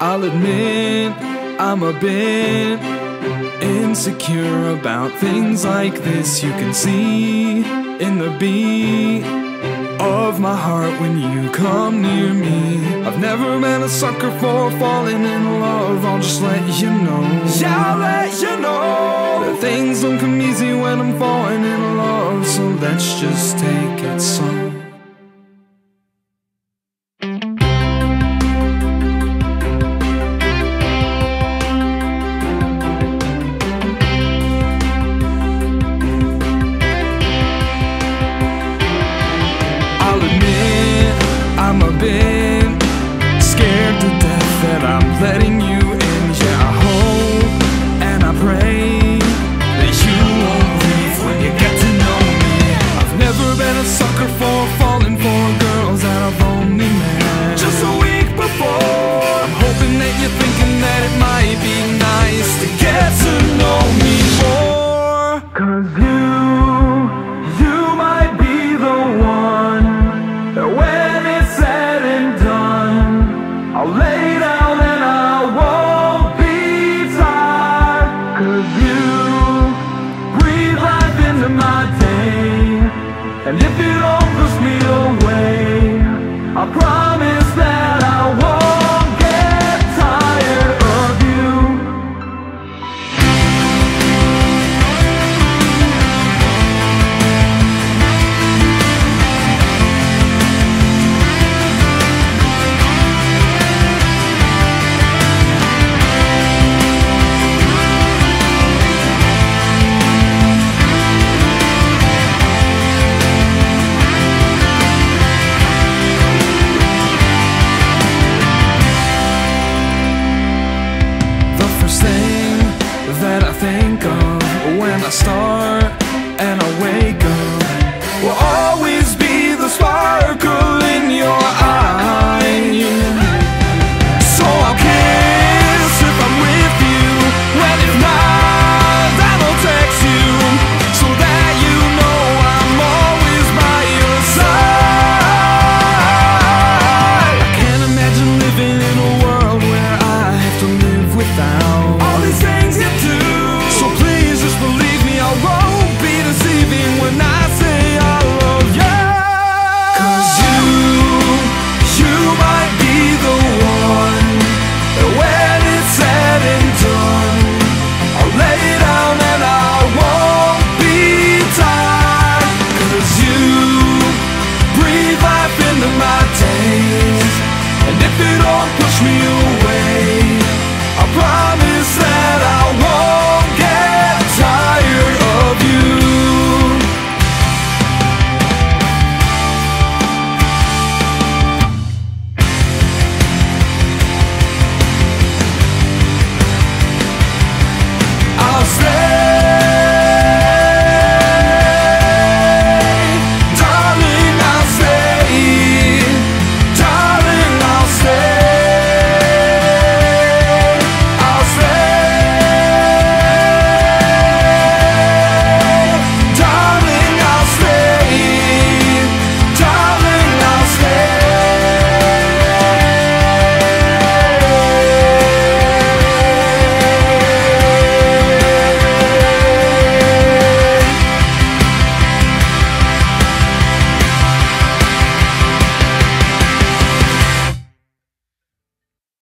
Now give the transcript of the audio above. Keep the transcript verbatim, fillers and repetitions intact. I'll admit I'm a bit insecure about things like this. You can see in the beat of my heart when you come near me. I've never been a sucker for falling in love. I'll just let you know, yeah, I'll let you know that things don't come easy when I'm falling in love. So let's just take it slow. Been scared to death that I'm letting you in. Yeah, I hope and I pray that you won't leave when you get to know me. I've never been a sucker for falling for girls that I've only met just a week before. I'm hoping that you're thinking that it might be nice to get to know me more. Cause you, you might be the one that when it's said and done, I'll lay down and I won't be tired. Cause you breathe life into my day, and if it all pushes me away, I'll probably